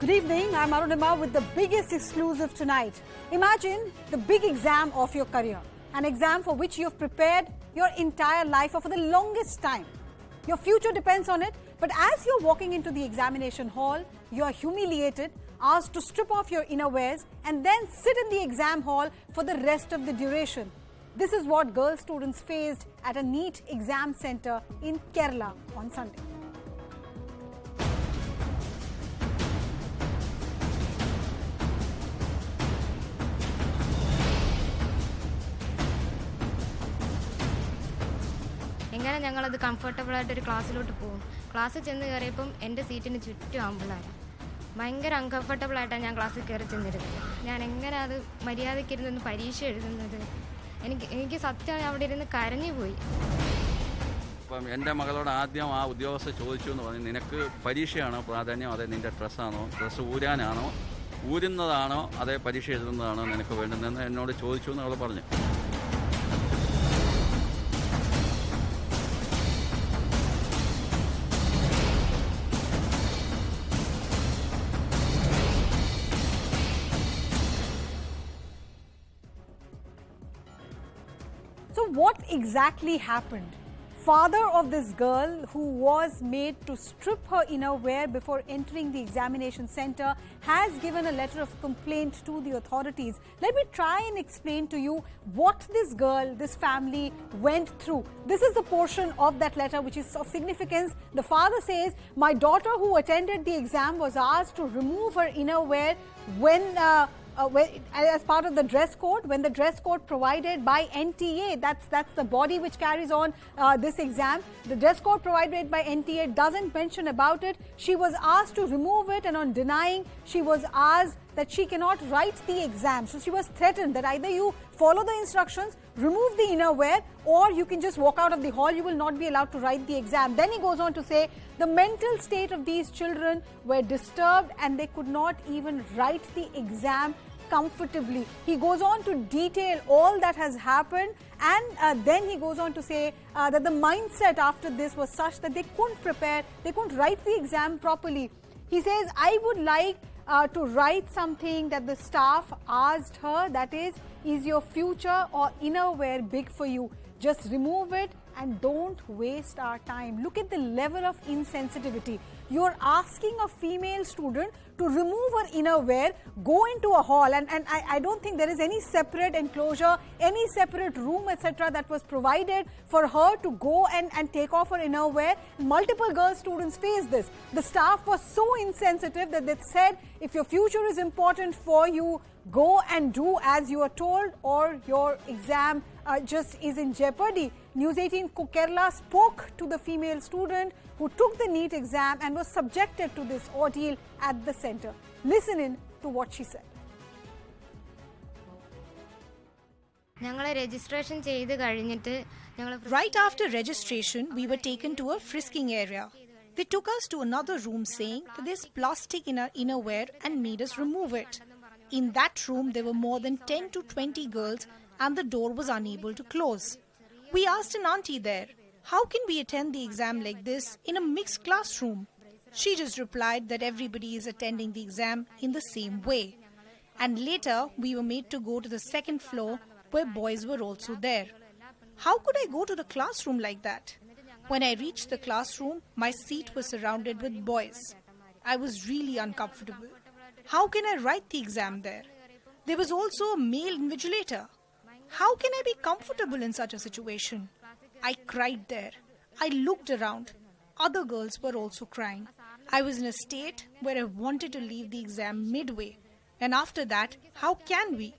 Good evening, I'm Arunima with the biggest exclusive tonight. Imagine the big exam of your career. An exam for which you've prepared your entire life or for the longest time. Your future depends on it, but as you're walking into the examination hall, you're humiliated, asked to strip off your innerwears and then sit in the exam hall for the rest of the duration. This is what girl students faced at a NEET exam centre in Kerala on Sunday. I was comfortable in the class. What exactly happened? Father of this girl who was made to strip her innerwear before entering the examination centre has given a letter of complaint to the authorities. Let me try and explain to you what this girl, this family went through. This is the portion of that letter which is of significance. The father says, my daughter who attended the exam was asked to remove her innerwear as part of the dress code, when the dress code provided by NTA, that's the body which carries on this exam, the dress code provided by NTA doesn't mention about it. She was asked to remove it and on denying, she was asked that she cannot write the exam. So she was threatened that either you follow the instructions, remove the innerwear, or you can just walk out of the hall, you will not be allowed to write the exam. Then he goes on to say, the mental state of these children were disturbed and they could not even write the exam comfortably. He goes on to detail all that has happened and then he goes on to say that the mindset after this was such that they couldn't prepare, they couldn't write the exam properly. He says, I would like to write something that the staff asked her, that is your future or innerwear big for you? Just remove it and don't waste our time. Look at the level of insensitivity. You're asking a female student to remove her innerwear, go into a hall, and I don't think there is any separate enclosure, any separate room, etc. that was provided for her to go and take off her innerwear. Multiple girl students faced this. The staff was so insensitive that they said, if your future is important for you, go and do as you are told or your exam just is in jeopardy. News 18 Kerala spoke to the female student who took the NEET exam and was subjected to this ordeal at the centre. Listen in to what she said. Right after registration, we were taken to a frisking area. They took us to another room saying that there's plastic in our innerwear and made us remove it. In that room, there were more than 10 to 20 girls and the door was unable to close. We asked an auntie there, how can we attend the exam like this in a mixed classroom? She just replied that everybody is attending the exam in the same way. And later, we were made to go to the second floor where boys were also there. How could I go to the classroom like that? When I reached the classroom, my seat was surrounded with boys. I was really uncomfortable. How can I write the exam there? There was also a male invigilator. How can I be comfortable in such a situation? I cried there. I looked around. Other girls were also crying. I was in a state where I wanted to leave the exam midway. And after that, how can we?